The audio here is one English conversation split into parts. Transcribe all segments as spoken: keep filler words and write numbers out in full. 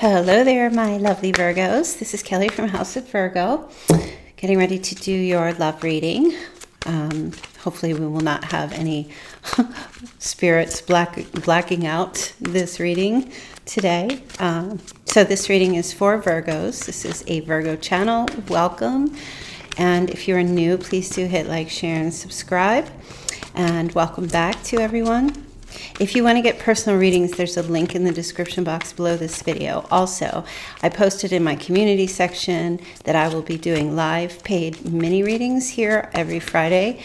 Hello there, my lovely Virgos. This is Kelly from House of Virgo, getting ready to do your love reading. Um, hopefully we will not have any spirits black, blacking out this reading today. Um, so this reading is for Virgos. This is a Virgo channel. Welcome. And if you are new, please do hit like, share, and subscribe. And welcome back to everyone. If you want to get personal readings, there's a link in the description box below this video. Also, I posted in my community section that I will be doing live paid mini readings here every Friday,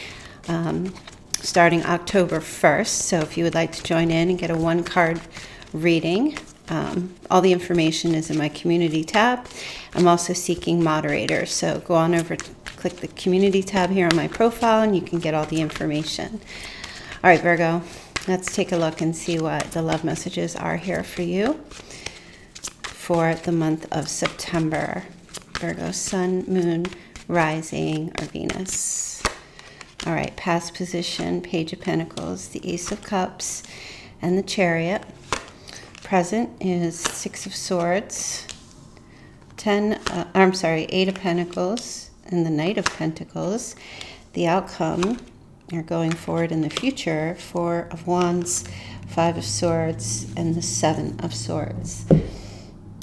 um, starting October first. So if you would like to join in and get a one card reading, um, all the information is in my community tab. I'm also seeking moderators. So go on over, click the community tab here on my profile, and you can get all the information. All right, Virgo. Let's take a look and see what the love messages are here for you for the month of September. Virgo, Sun, Moon, Rising, or Venus. All right, past position, Page of Pentacles, the Ace of Cups, and the Chariot. Present is Six of Swords, ten, uh, I'm sorry, Eight of Pentacles, and the Knight of Pentacles. The outcome, are going forward in the future, Four of Wands, Five of Swords, and the Seven of Swords.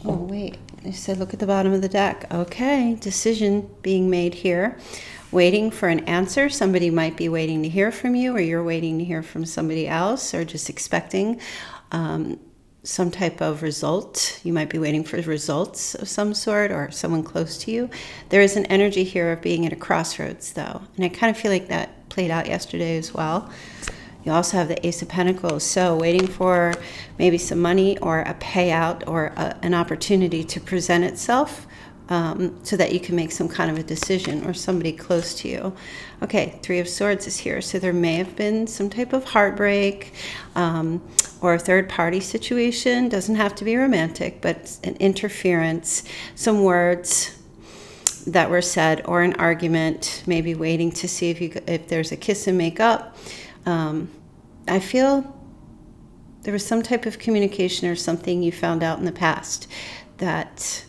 Oh, wait. They said look at the bottom of the deck. Okay, decision being made here. Waiting for an answer. Somebody might be waiting to hear from you, or you're waiting to hear from somebody else, or just expecting um, some type of result. You might be waiting for results of some sort, or someone close to you. There is an energy here of being at a crossroads, though. And I kind of feel like that played out yesterday as well. You also have the Ace of Pentacles, so waiting for maybe some money or a payout or a, an opportunity to present itself, um, so that you can make some kind of a decision, or somebody close to you. Okay, Three of Swords is here, so there may have been some type of heartbreak, um, or a third party situation. Doesn't have to be romantic, but an interference, some words that were said, or an argument, maybe waiting to see if you if there's a kiss and make up. Um, I feel there was some type of communication or something you found out in the past that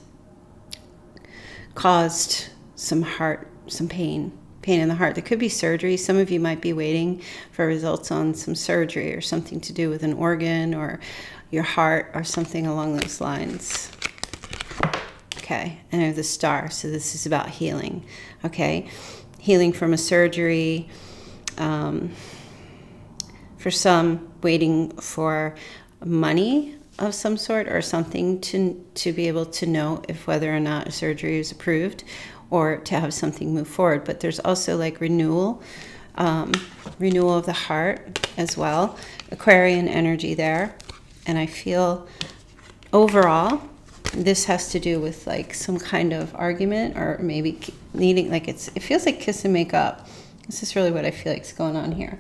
caused some heart, some pain, pain in the heart. There could be surgery. Some of you might be waiting for results on some surgery or something to do with an organ or your heart or something along those lines. Okay, and the Star, so this is about healing. Okay, healing from a surgery. Um, for some, waiting for money of some sort, or something to, to be able to know if whether or not a surgery is approved, or to have something move forward. But there's also like renewal, um, renewal of the heart as well. Aquarian energy there. And I feel overall, this has to do with like some kind of argument, or maybe needing like it's it feels like kiss and make up. This is really what I feel like is going on here.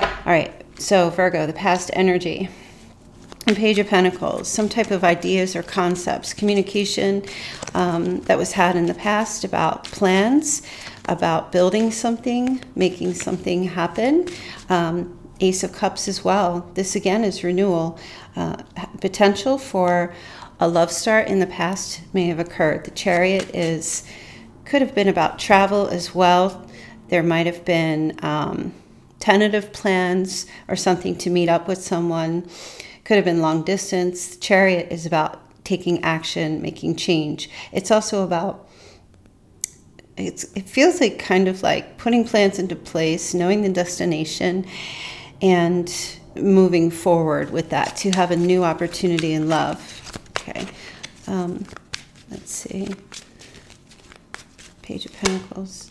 All right, so Virgo, the past energy, and Page of Pentacles, some type of ideas or concepts, communication um, that was had in the past about plans, about building something, making something happen. Um, Ace of Cups as well. This again is renewal, uh, potential for a love start in the past may have occurred. The Chariot is could have been about travel as well. There might have been um, tentative plans or something to meet up with someone. Could have been long distance. The Chariot is about taking action, making change. It's also about, it's, it feels like kind of like putting plans into place, knowing the destination, and moving forward with that to have a new opportunity in love. Okay, um, let's see, Page of Pentacles.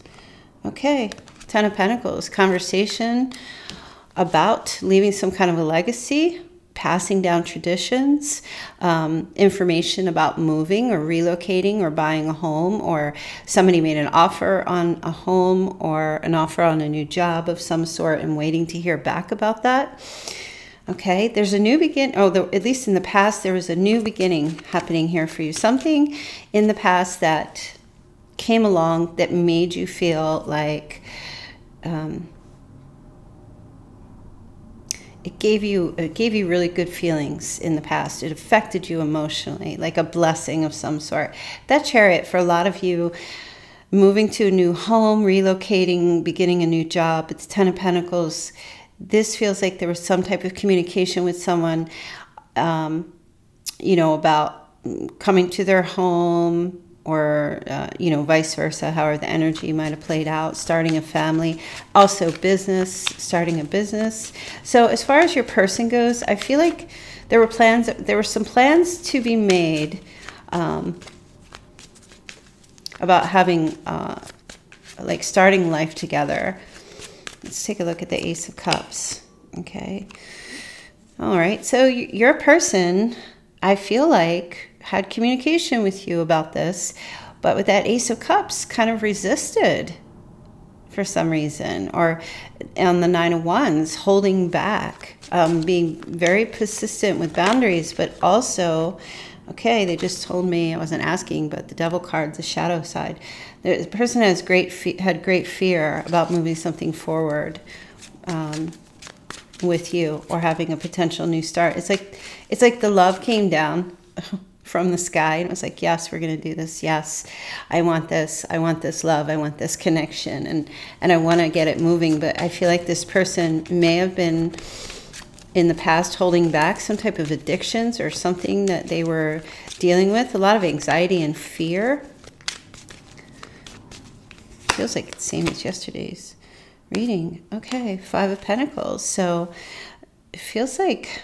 Okay, Ten of Pentacles, conversation about leaving some kind of a legacy, passing down traditions, um, information about moving or relocating or buying a home, or somebody made an offer on a home or an offer on a new job of some sort and waiting to hear back about that. Okay, there's a new begin. Oh, the, at least in the past, there was a new beginning happening here for you. Something in the past that came along that made you feel like um, it gave you it gave you really good feelings in the past. It affected you emotionally, like a blessing of some sort. That Chariot, for a lot of you, moving to a new home, relocating, beginning a new job, it's Ten of Pentacles. This feels like there was some type of communication with someone, um, you know, about coming to their home, or, uh, you know, vice versa, however the energy might have played out, starting a family, also business, starting a business. So as far as your person goes, I feel like there were plans, there were some plans to be made um, about having, uh, like starting life together. Let's take a look at the Ace of Cups, okay? All right, so your person, I feel like, had communication with you about this, but with that Ace of Cups, kind of resisted for some reason, or on the Nine of Wands, holding back, um, being very persistent with boundaries, but also, okay, they just told me, I wasn't asking, but the Devil card, the shadow side, the person has great fe had great fear about moving something forward um, with you, or having a potential new start. It's like it's like the love came down from the sky, and it was like, yes, we're going to do this. Yes, I want this. I want this love. I want this connection, and and I want to get it moving. But I feel like this person may have been in the past holding back some type of addictions or something that they were dealing with. A lot of anxiety and fear. Feels like it's the same as yesterday's reading. Okay, Five of Pentacles. So it feels like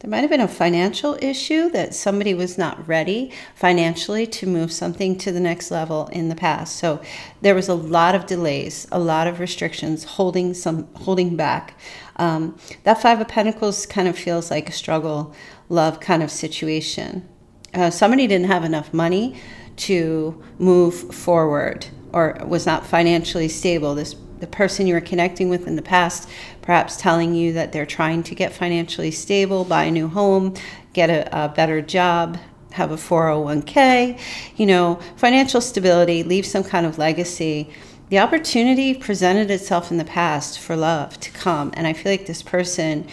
there might have been a financial issue, that somebody was not ready financially to move something to the next level in the past. So there was a lot of delays, a lot of restrictions, holding some, holding back. Um, that Five of Pentacles kind of feels like a struggle, love kind of situation. Uh, somebody didn't have enough money to move forward, or was not financially stable. This The person you were connecting with in the past, perhaps telling you that they're trying to get financially stable, buy a new home, get a, a better job, have a four oh one K, you know, financial stability, leave some kind of legacy. The opportunity presented itself in the past for love to come. And I feel like this person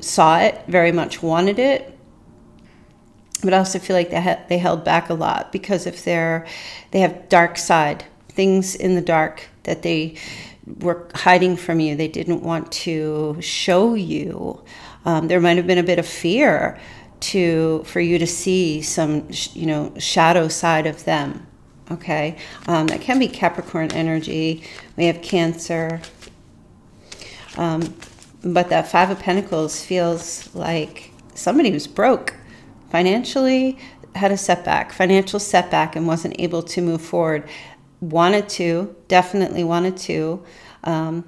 saw it, very much wanted it, but I also feel like they, they held back a lot, because if they're, they have dark side, things in the dark that they were hiding from you, they didn't want to show you. Um, there might have been a bit of fear to for you to see some, you know, shadow side of them. Okay, um, that can be Capricorn energy. We have Cancer, um, but that Five of Pentacles feels like somebody who's broke financially, had a setback, financial setback, and wasn't able to move forward. Wanted to, definitely wanted to, um,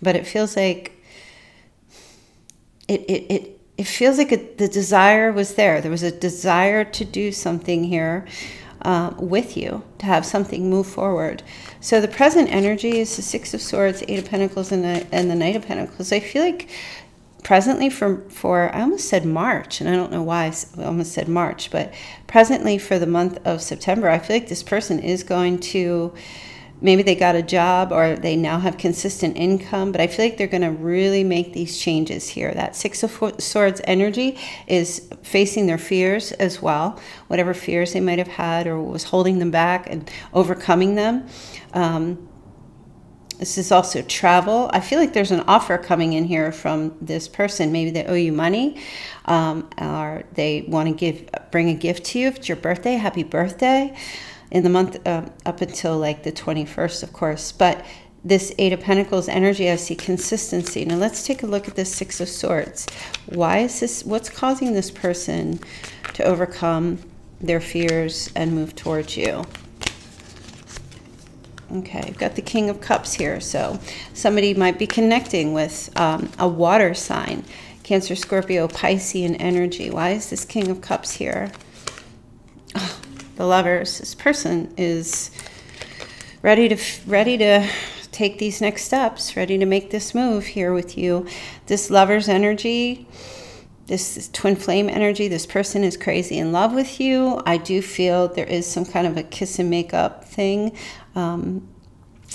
but it feels like it it it, it feels like a, the desire was there. There was a desire to do something here uh, with you, to have something move forward. So the present energy is the Six of Swords, Eight of Pentacles, and the, and the Knight of Pentacles. I feel like presently for for I almost said March, and I don't know why I almost said March, but presently for the month of September, I feel like this person is going to, maybe they got a job, or they now have consistent income, but I feel like they're going to really make these changes here. That Six of Swords energy is facing their fears as well, whatever fears they might have had or was holding them back, and overcoming them. Um, This is also travel. I feel like there's an offer coming in here from this person. Maybe they owe you money, um, or they want to give, bring a gift to you. If it's your birthday, happy birthday, in the month uh, up until like the twenty-first, of course. But this Eight of Pentacles energy, I see consistency. Now let's take a look at this Six of Swords. Why is this, what's causing this person to overcome their fears and move towards you? Okay, I've got the King of Cups here. So somebody might be connecting with um, a water sign, Cancer, Scorpio, Piscean energy. Why is this King of Cups here? Oh, the Lovers. This person is ready to, ready to take these next steps, ready to make this move here with you. This Lovers energy, this is twin flame energy. This person is crazy in love with you. I do feel there is some kind of a kiss and make up thing. Um,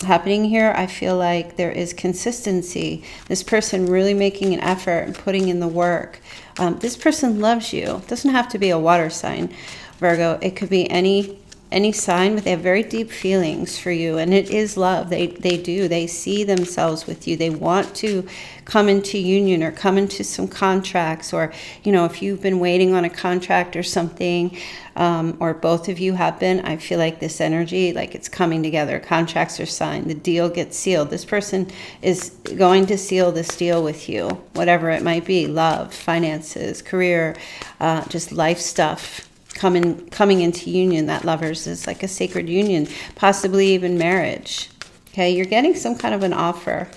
happening here. I feel like there is consistency. This person really making an effort and putting in the work. Um, this person loves you. It doesn't have to be a water sign, Virgo. It could be any any sign, but they have very deep feelings for you, and it is love. They they do. They see themselves with you. They want to come into union or come into some contracts, or, you know, if you've been waiting on a contract or something, um, or both of you have been, I feel like this energy, like it's coming together. Contracts are signed. The deal gets sealed. This person is going to seal this deal with you, whatever it might be, love, finances, career, uh, just life stuff. Coming, coming into union, that lovers is like a sacred union, possibly even marriage. Okay, you're getting some kind of an offer.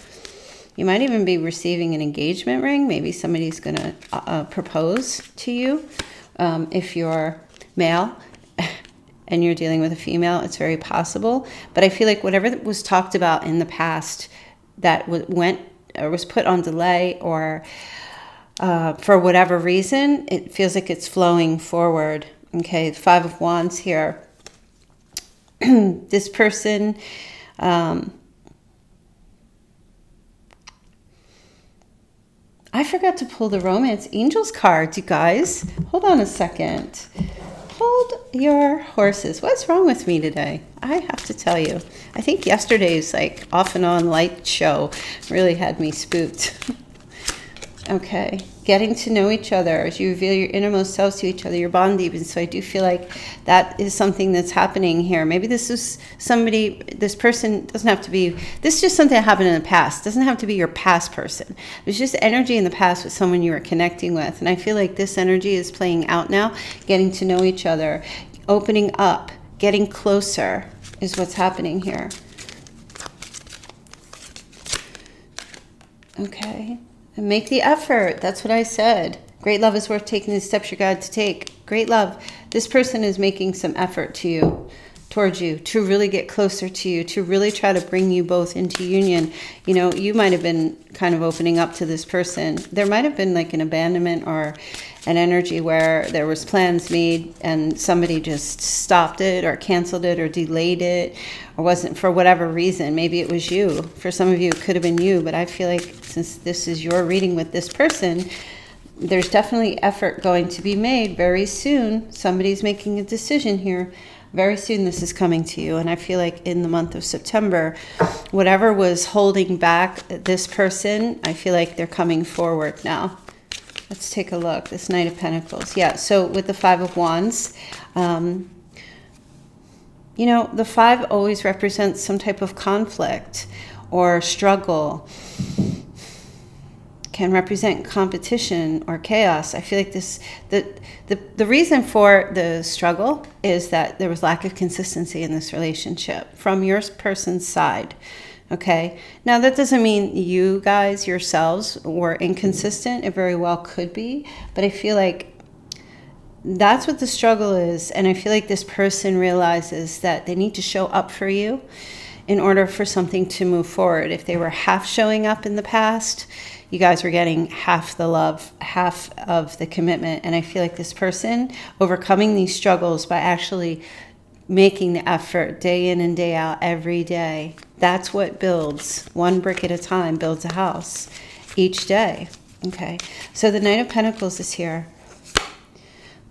You might even be receiving an engagement ring. Maybe somebody's going to uh, propose to you. Um, if you're male and you're dealing with a female, it's very possible. But I feel like whatever that was talked about in the past that went or was put on delay, or uh, for whatever reason, it feels like it's flowing forward. Okay, Five of Wands here. This person, um, I forgot to pull the Romance Angels card, you guys. Hold on a second. Hold your horses. What's wrong with me today? I have to tell you. I think yesterday's like off and on light show really had me spooked. Okay, getting to know each other as you reveal your innermost selves to each other, your bond deepens. So I do feel like that is something that's happening here. Maybe this is somebody, this person doesn't have to be, this is just something that happened in the past. It doesn't have to be your past person. There's just energy in the past with someone you were connecting with. And I feel like this energy is playing out now, getting to know each other, opening up, getting closer is what's happening here. Okay. And make the effort. That's what I said. Great love is worth taking the steps you're guided to take. Great love. This person is making some effort to you, towards you, to really get closer to you, to really try to bring you both into union. You know, you might have been kind of opening up to this person. There might have been like an abandonment or an energy where there was plans made and somebody just stopped it or canceled it or delayed it, or wasn't, for whatever reason. Maybe it was you. For some of you, it could have been you, but I feel like since this is your reading with this person, there's definitely effort going to be made very soon. Somebody's making a decision here. Very soon this is coming to you, and I feel like in the month of September, whatever was holding back this person, I feel like they're coming forward now. Let's take a look. This Knight of Pentacles. Yeah, so with the Five of Wands, um, you know, the five always represents some type of conflict or struggle. Can represent competition or chaos. I feel like this, the, the, the reason for the struggle is that there was lack of consistency in this relationship from your person's side. Okay. Now that doesn't mean you guys yourselves were inconsistent. It very well could be, but I feel like that's what the struggle is. And I feel like this person realizes that they need to show up for you in order for something to move forward. If they were half showing up in the past, you guys were getting half the love, half of the commitment. And I feel like this person overcoming these struggles by actually making the effort day in and day out every day. That's what builds, one brick at a time, builds a house each day. Okay, so the Knight of Pentacles is here.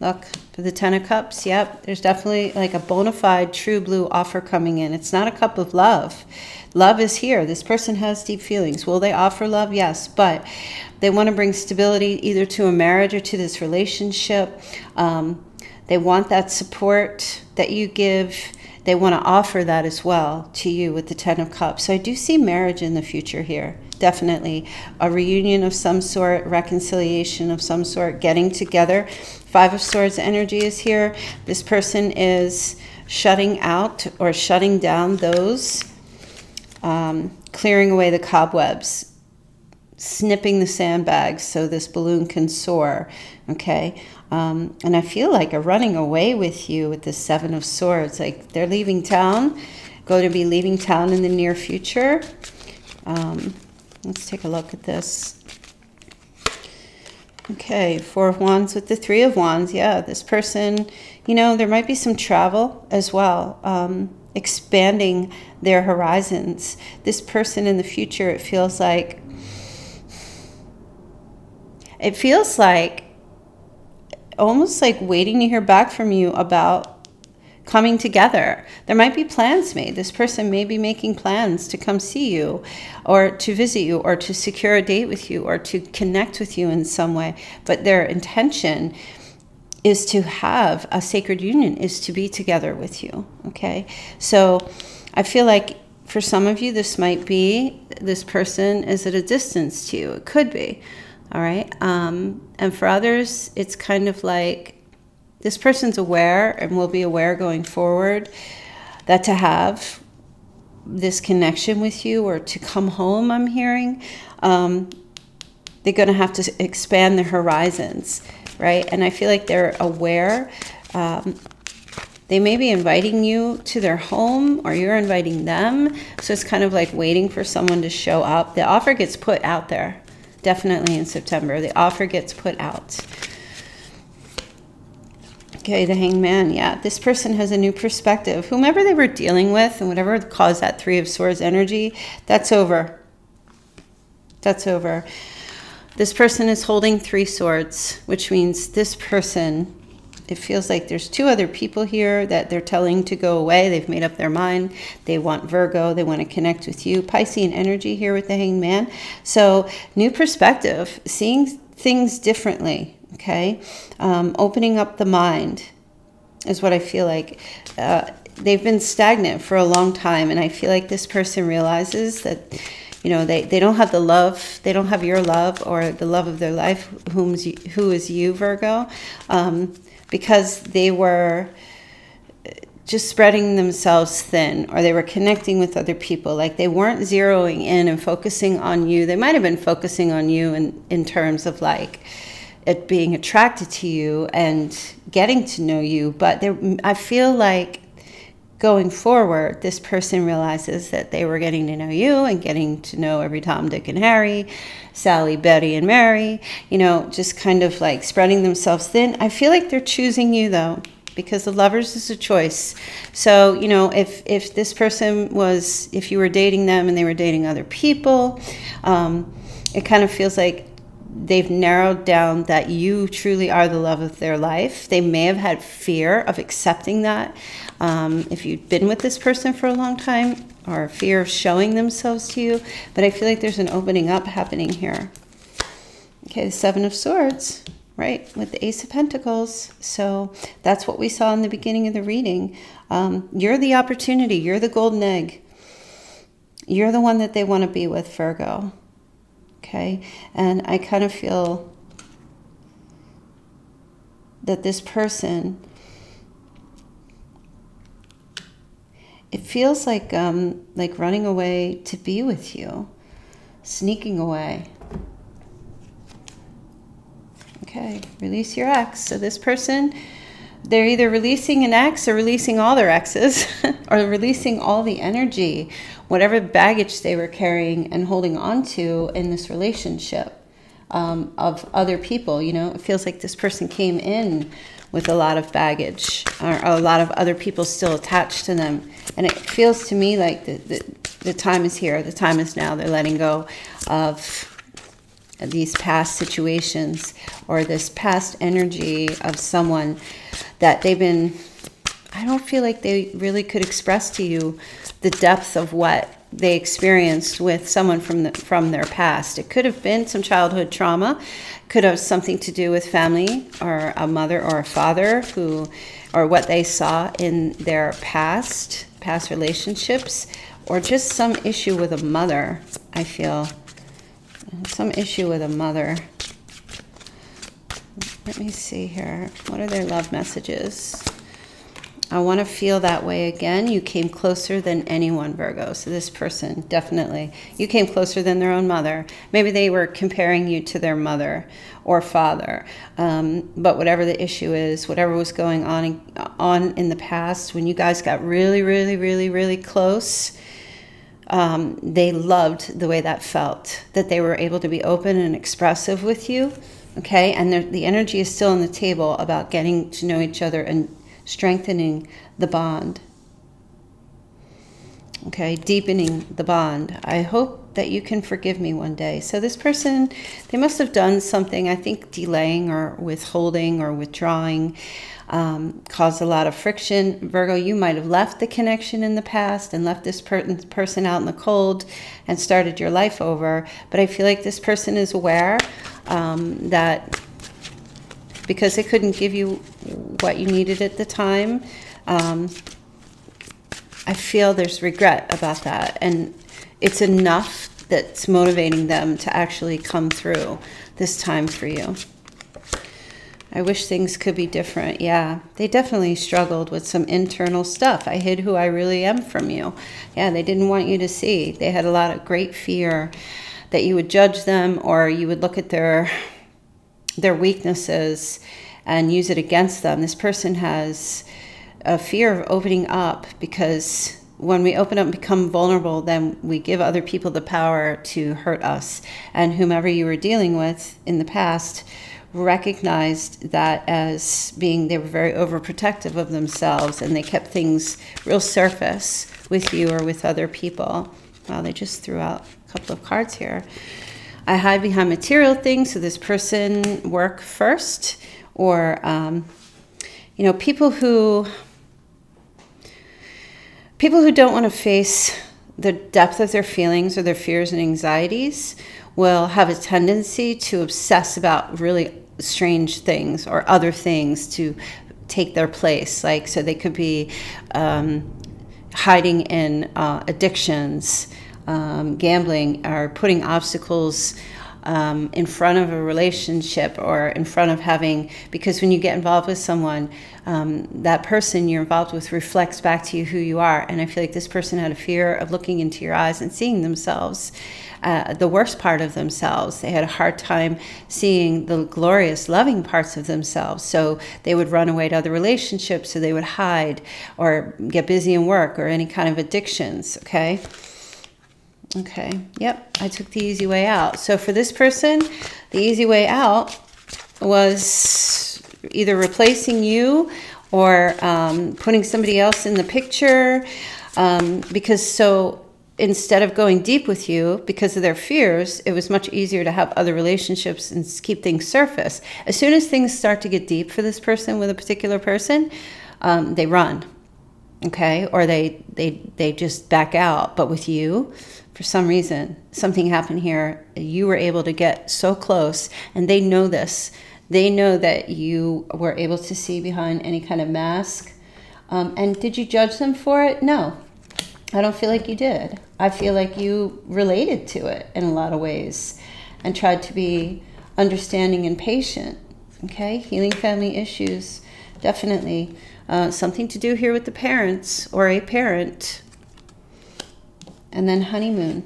Look, for the Ten of Cups, yep, there's definitely like a bona fide true blue offer coming in. It's not a cup of love. Love is here. This person has deep feelings. Will they offer love? Yes, but they want to bring stability either to a marriage or to this relationship. Um, they want that support that you give. They want to offer that as well to you with the Ten of Cups. So I do see marriage in the future here. Definitely a reunion of some sort, reconciliation of some sort, getting together. Five of Swords energy is here. This person is shutting out or shutting down those, um, clearing away the cobwebs, snipping the sandbags so this balloon can soar. Okay. Um, and I feel like a running away with you with the Seven of Swords, like they're leaving town, going to be leaving town in the near future. Um, let's take a look at this. Okay. Four of Wands with the Three of Wands. Yeah. This person, you know, there might be some travel as well. Um, expanding their horizons. This person in the future, it feels like, it feels like almost like waiting to hear back from you about coming together. There might be plans made. This person may be making plans to come see you or to visit you or to secure a date with you or to connect with you in some way. But their intention is to have a sacred union, is to be together with you. Okay. So I feel like for some of you, this might be, this person is at a distance to you. It could be. All right. Um, and for others, it's kind of like, this person's aware and will be aware going forward that to have this connection with you or to come home, I'm hearing, um, they're going to have to expand their horizons, right? And I feel like they're aware. Um, they may be inviting you to their home or you're inviting them. So it's kind of like waiting for someone to show up. The offer gets put out there, definitely in September. The offer gets put out. Okay, the Hanged Man, yeah. This person has a new perspective. Whomever they were dealing with and whatever caused that Three of Swords energy, that's over. That's over. This person is holding three swords, which means this person, it feels like there's two other people here that they're telling to go away. They've made up their mind. They want Virgo. They want to connect with you. Piscean energy here with the Hanged Man. So new perspective, seeing things differently. Okay, um, opening up the mind is what I feel like. Uh, they've been stagnant for a long time, and I feel like this person realizes that, you know, they, they don't have the love, they don't have your love or the love of their life, whom's you, who is you, Virgo, um, because they were just spreading themselves thin, or they were connecting with other people. Like they weren't zeroing in and focusing on you. They might have been focusing on you in, in terms of like, at being attracted to you and getting to know you. But there, I feel like going forward, this person realizes that they were getting to know you and getting to know every Tom, Dick, and Harry, Sally, Betty, and Mary, you know, just kind of like spreading themselves thin. I feel like they're choosing you though, because the Lovers is a choice. So, you know, if, if this person was, if you were dating them and they were dating other people, um, it kind of feels like they've narrowed down that you truly are the love of their life. They may have had fear of accepting that. Um, if you've been with this person for a long time, or fear of showing themselves to you, but I feel like there's an opening up happening here. Okay, the Seven of Swords, right? With the Ace of Pentacles. So that's what we saw in the beginning of the reading. Um, you're the opportunity. You're the golden egg. You're the one that they want to be with, Virgo. Okay, and I kind of feel that this person, it feels like um, like running away to be with you, sneaking away. Okay, release your ex. So this person, they're either releasing an ex or releasing all their exes or releasing all the energy, whatever baggage they were carrying and holding on to in this relationship um, of other people. You know, it feels like this person came in with a lot of baggage or a lot of other people still attached to them. And it feels to me like the, the, the time is here. The time is now. They're letting go of these past situations or this past energy of someone that they've been, I don't feel like they really could express to you the depth of what they experienced with someone from the, from their past. It could have been some childhood trauma, could have something to do with family or a mother or a father who, or what they saw in their past, past relationships, or just some issue with a mother, I feel. Some issue with a mother. Let me see here. What are their love messages? I want to feel that way again. You came closer than anyone, Virgo. So this person, definitely. You came closer than their own mother. Maybe they were comparing you to their mother or father. Um, but whatever the issue is, whatever was going on in, on in the past, when you guys got really, really, really, really close, Um, they loved the way that felt, that they were able to be open and expressive with you, okay? And the, the energy is still on the table about getting to know each other and strengthening the bond, Okay, deepening the bond. I hope that you can forgive me one day. So this person, they must have done something, I think delaying or withholding or withdrawing um, caused a lot of friction. Virgo, you might have left the connection in the past and left this per person out in the cold and started your life over. But I feel like this person is aware um, that because they couldn't give you what you needed at the time, um, I feel there's regret about that, and it's enough that's motivating them to actually come through this time for you. I wish things could be different. Yeah, they definitely struggled with some internal stuff. I hid who I really am from you. Yeah, they didn't want you to see. They had a lot of great fear that you would judge them or you would look at their, their weaknesses and use it against them. This person has a fear of opening up, because when we open up and become vulnerable, then we give other people the power to hurt us. And whomever you were dealing with in the past recognized that as being, they were very overprotective of themselves, and they kept things real surface with you or with other people. Wow, they just threw out a couple of cards here. I hide behind material things. So this person, work first, or um, you know, people who People who don't want to face the depth of their feelings or their fears and anxieties will have a tendency to obsess about really strange things or other things to take their place. Like, so they could be um, hiding in uh, addictions, um, gambling, or putting obstacles um, in front of a relationship or in front of having, because when you get involved with someone, Um, that person you're involved with reflects back to you who you are. And I feel like this person had a fear of looking into your eyes and seeing themselves, uh, the worst part of themselves. They had a hard time seeing the glorious, loving parts of themselves. So they would run away to other relationships, so they would hide or get busy in work or any kind of addictions, okay? Okay, yep, I took the easy way out. So for this person, the easy way out was either replacing you or um, putting somebody else in the picture, um, because so instead of going deep with you because of their fears, it was much easier to have other relationships and keep things surface. As soon as things start to get deep for this person with a particular person, um, they run, okay? Or they, they, they just back out. But with you, for some reason, something happened here. You were able to get so close, and they know this. They know that you were able to see behind any kind of mask. Um, and did you judge them for it? No, I don't feel like you did. I feel like you related to it in a lot of ways and tried to be understanding and patient, okay? Healing family issues, definitely. Uh, something to do here with the parents or a parent. And then honeymoon.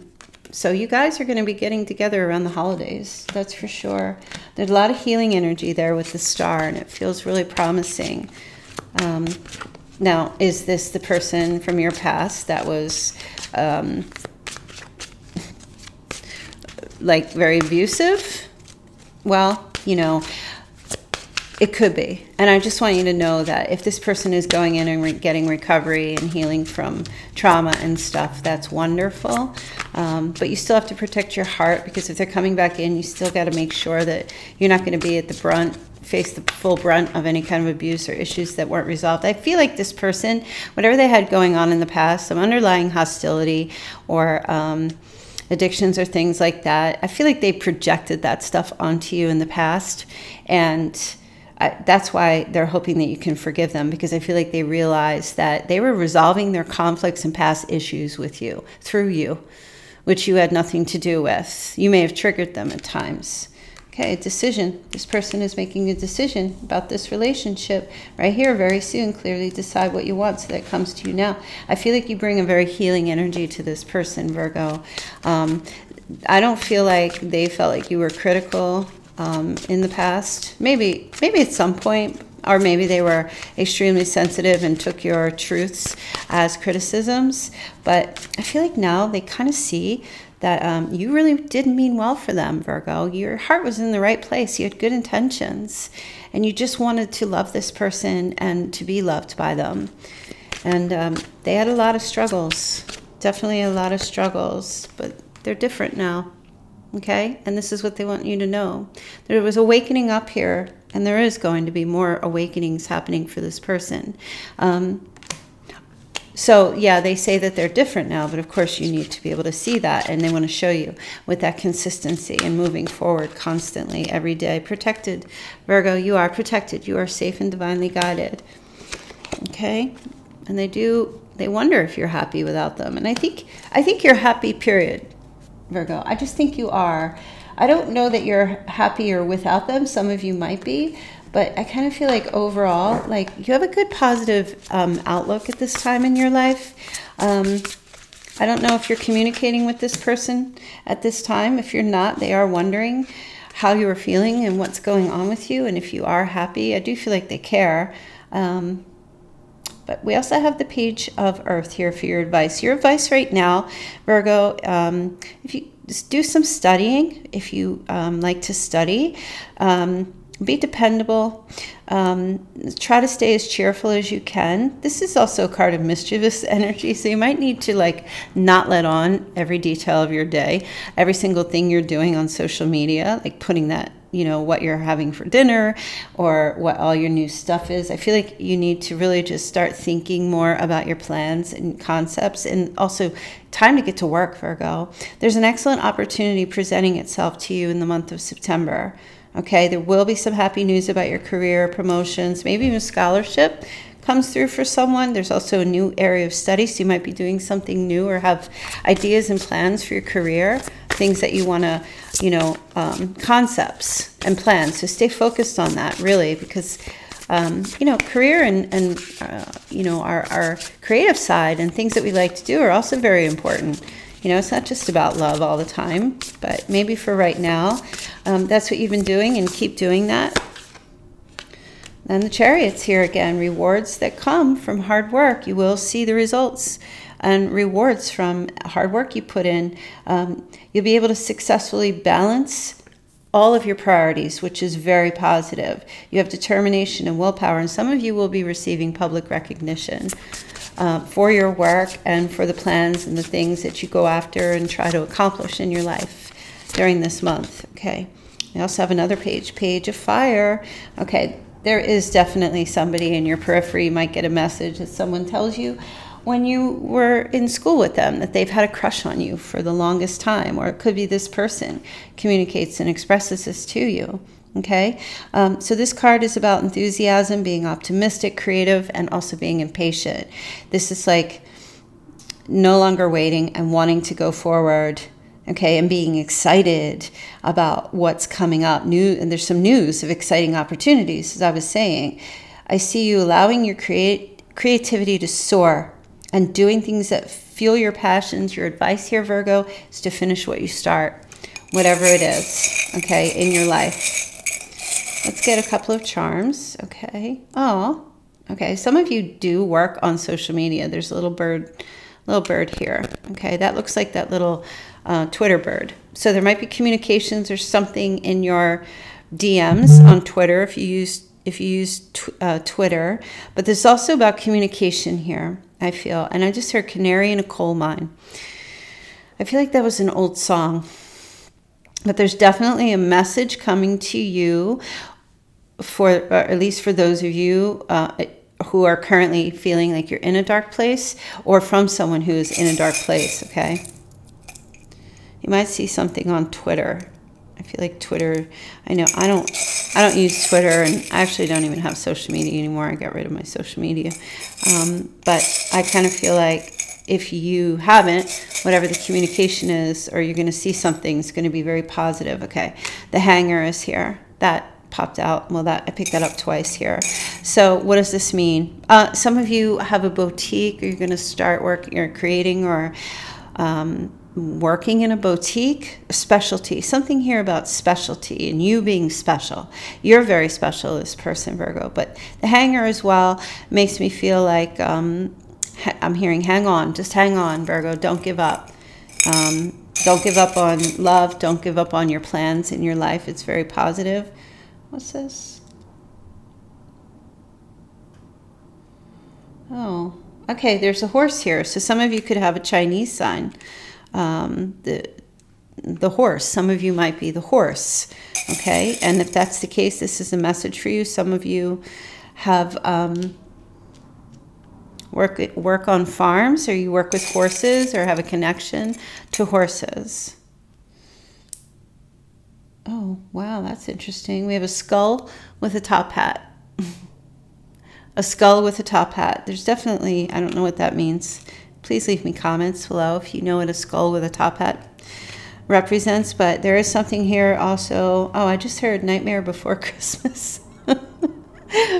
So you guys are going to be getting together around the holidays, that's for sure. There's a lot of healing energy there with the star, and it feels really promising. Um, now, is this the person from your past that was um, like very abusive? Well, you know, it could be. And I just want you to know that if this person is going in and re getting recovery and healing from trauma and stuff, that's wonderful. Um, but you still have to protect your heart, because if they're coming back in, you still got to make sure that you're not going to be at the brunt, face the full brunt of any kind of abuse or issues that weren't resolved. I feel like this person, whatever they had going on in the past, some underlying hostility or um, addictions or things like that, I feel like they projected that stuff onto you in the past. And I, that's why they're hoping that you can forgive them, because I feel like they realize that they were resolving their conflicts and past issues with you, through you, which you had nothing to do with. You may have triggered them at times. Okay, a decision. This person is making a decision about this relationship right here very soon. Clearly decide what you want, so that comes to you now. I feel like you bring a very healing energy to this person, Virgo. Um, I don't feel like they felt like you were critical Um, in the past, maybe maybe at some point, or maybe they were extremely sensitive and took your truths as criticisms. But I feel like now they kind of see that um, you really did mean well for them, Virgo. Your heart was in the right place. You had good intentions, and you just wanted to love this person and to be loved by them. And um, they had a lot of struggles Definitely a lot of struggles, but they're different now, okay? And this is what they want you to know. There was awakening up here, and there is going to be more awakenings happening for this person. Um, so, yeah, they say that they're different now, but of course you need to be able to see that, and they want to show you with that consistency and moving forward constantly every day. Protected, Virgo, you are protected. You are safe and divinely guided, okay? And they do... They wonder if you're happy without them. And I think I think you're happy, period, Virgo. I just think you are. I don't know that you're happier without them. Some of you might be. But I kind of feel like overall, like you have a good positive um, outlook at this time in your life. Um, I don't know if you're communicating with this person at this time. If you're not, they are wondering how you are feeling and what's going on with you. And if you are happy, I do feel like they care. Um But we also have the Page of Earth here for your advice. Your advice right now, Virgo, um, if you just do some studying, if you um, like to study, um, be dependable, um, try to stay as cheerful as you can. This is also a card of mischievous energy, so you might need to like not let on every detail of your day, every single thing you're doing on social media, like putting that, you know, what you're having for dinner or what all your new stuff is. I feel like you need to really just start thinking more about your plans and concepts, and also time to get to work, Virgo. There's an excellent opportunity presenting itself to you in the month of September. Okay, there will be some happy news about your career, promotions, maybe even scholarship comes through for someone. There's also a new area of study, so you might be doing something new or have ideas and plans for your career, things that you want to, you know, um, concepts and plans. So stay focused on that, really, because, um, you know, career and, and uh, you know, our, our creative side and things that we like to do are also very important. You know, it's not just about love all the time, but maybe for right now, um, that's what you've been doing, and keep doing that. And the Chariot's here again. Rewards that come from hard work. You will see the results and rewards from hard work you put in. Um, you'll be able to successfully balance all of your priorities, which is very positive. You have determination and willpower, and some of you will be receiving public recognition uh, for your work and for the plans and the things that you go after and try to accomplish in your life during this month. Okay. We also have another page, Page of Fire. Okay. There is definitely somebody in your periphery. You might get a message that someone tells you when you were in school with them that they've had a crush on you for the longest time, or it could be this person communicates and expresses this to you, okay? Um, so this card is about enthusiasm, being optimistic, creative, and also being impatient. This is like no longer waiting and wanting to go forward, okay, and being excited about what's coming up. New, and there's some news of exciting opportunities, as I was saying. I see you allowing your create, creativity to soar and doing things that fuel your passions. Your advice here, Virgo, is to finish what you start, whatever it is, okay, in your life. Let's get a couple of charms, okay? Oh, okay. Some of you do work on social media. There's a little bird... little bird here, okay? That looks like that little uh, Twitter bird. So there might be communications or something in your D Ms on Twitter if you use if you use tw uh, Twitter. But there's also about communication here, I feel. And I just heard canary in a coal mine. I feel like that was an old song. But there's definitely a message coming to you, for or at least for those of you uh, who are currently feeling like you're in a dark place, or from someone who is in a dark place, okay? You might see something on Twitter. I feel like Twitter, I know I don't, I don't use Twitter, and I actually don't even have social media anymore. I got rid of my social media. Um, but I kind of feel like if you haven't, whatever the communication is, or you're going to see something, it's going to be very positive, okay? The Hanger is here. That popped out. Well, that I picked that up twice here. So what does this mean? Uh, some of you have a boutique, or you're going to start working or creating or um, working in a boutique, a specialty, something here about specialty and you being special. You're very special, this person, Virgo, but the Hanger as well makes me feel like um, I'm hearing hang on, just hang on, Virgo, don't give up. Um, don't give up on love. Don't give up on your plans in your life. It's very positive. What's this? Oh, Okay, there's a horse here. So some of you could have a Chinese sign. Um, the, the horse. Some of you might be the horse. Okay, and if that's the case, this is a message for you. Some of you have um, work, work on farms, or you work with horses, or have a connection to horses. Oh, wow, that's interesting. We have a skull with a top hat. A skull with a top hat. There's definitely, I don't know what that means. Please leave me comments below if you know what a skull with a top hat represents, but there is something here also. Oh, I just heard Nightmare Before Christmas.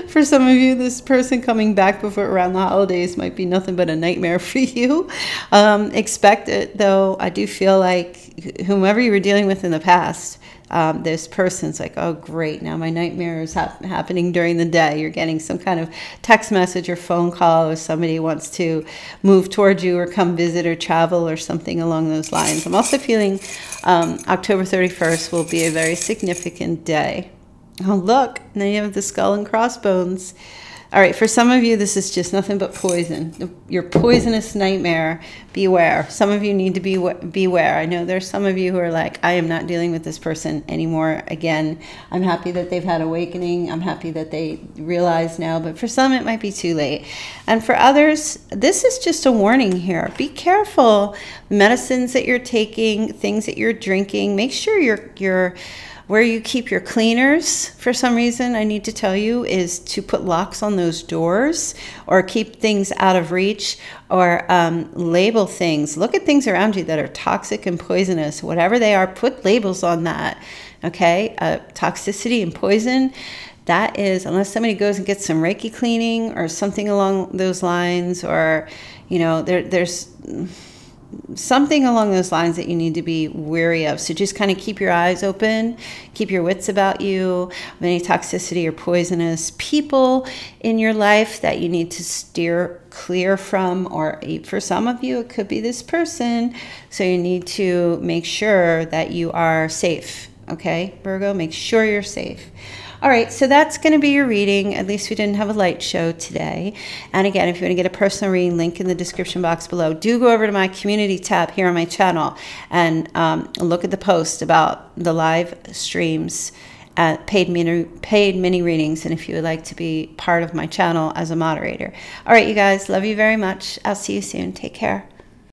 For some of you, this person coming back before around the holidays might be nothing but a nightmare for you. Um, expect it, though. I do feel like whomever you were dealing with in the past, um, this person's like, oh, great, now my nightmare is ha happening during the day. You're getting some kind of text message or phone call, or somebody wants to move towards you or come visit or travel or something along those lines. I'm also feeling um, October thirty-first will be a very significant day. Oh, look, now you have the skull and crossbones. All right, for some of you, this is just nothing but poison. Your poisonous nightmare, beware. Some of you need to be beware. I know there's some of you who are like, I am not dealing with this person anymore. Again, I'm happy that they've had awakening. I'm happy that they realize now, but for some, it might be too late. And for others, this is just a warning here. Be careful. Medicines that you're taking, things that you're drinking, make sure you're, you're, where you keep your cleaners, for some reason, I need to tell you, is to put locks on those doors or keep things out of reach, or um, label things. Look at things around you that are toxic and poisonous. Whatever they are, put labels on that, okay? Uh, toxicity and poison, that is, unless somebody goes and gets some Reiki cleaning or something along those lines, or, you know, there, there's... something along those lines that you need to be wary of. So just kind of keep your eyes open, keep your wits about you, of any toxicity or poisonous people in your life that you need to steer clear from, or for some of you, it could be this person. So you need to make sure that you are safe. Okay, Virgo, make sure you're safe. All right, so that's going to be your reading. At least we didn't have a light show today. And again, if you want to get a personal reading, link in the description box below. Do go over to my community tab here on my channel and um, look at the post about the live streams, uh, paid, mini, paid mini readings, and if you would like to be part of my channel as a moderator. All right, you guys, love you very much. I'll see you soon. Take care.